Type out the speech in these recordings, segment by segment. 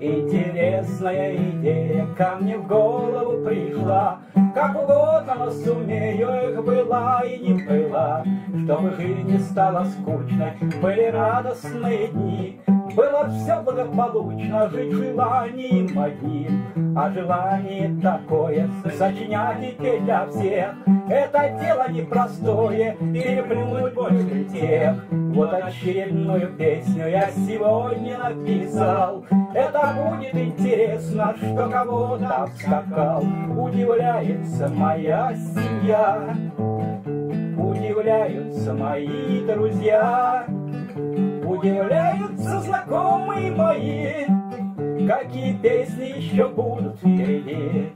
Интересная идея ко мне в голову пришла, как угодно, но сумею их была и не была, чтобы жизнь не стала скучной, были радостные дни. Было все благополучно, жить желанием одним, а желание такое, сочинять идеи для всех. Это дело непростое, переплюнуть больше тех. Вот очередную песню я сегодня написал. Это будет интересно, что кого-то обскакал. Удивляется моя семья, удивляются мои друзья, удивляются знакомые мои, какие песни еще будут впереди.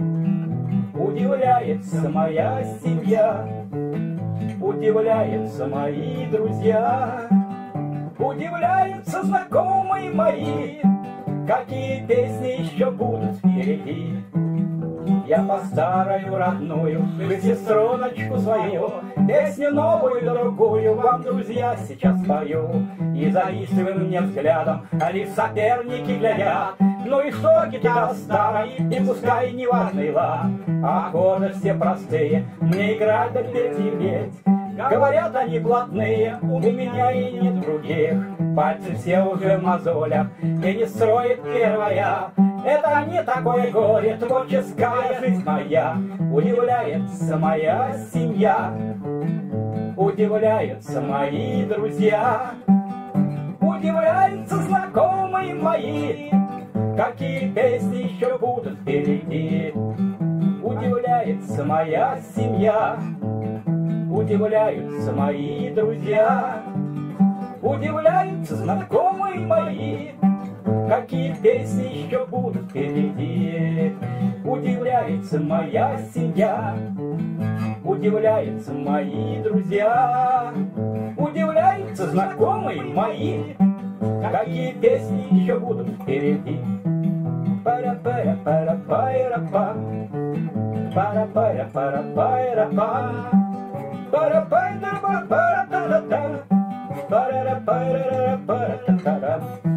Удивляется моя семья, удивляются мои друзья, удивляются знакомые мои, какие песни еще будут впереди. Я по старую родную, сестреночку свою, песню новую, другую вам, друзья, сейчас пою. И завистливым мне взглядом они соперники глядят. Ну и что гитара старая, и пускай не важныла, а аккорды все простые, мне играть да петь и петь. Говорят они блатные, у меня и нет других, пальцы все уже в мозолях, и не строит первая. Это не такое горе, творческая жизнь моя. Удивляется моя семья, удивляются мои друзья, удивляются знакомые мои, какие песни еще будут впереди. Удивляется моя семья, удивляются мои друзья, удивляются знакомые мои, какие песни еще будут впереди. Удивляется моя семья, удивляются мои друзья, удивляются знакомые мои, какие песни еще будут впереди. Пара-пара-пара-пара-па, пара-пара-пара-пара-па, пара-пара-пара-пара-пара-пара, пара-пара-пара-пара-пара.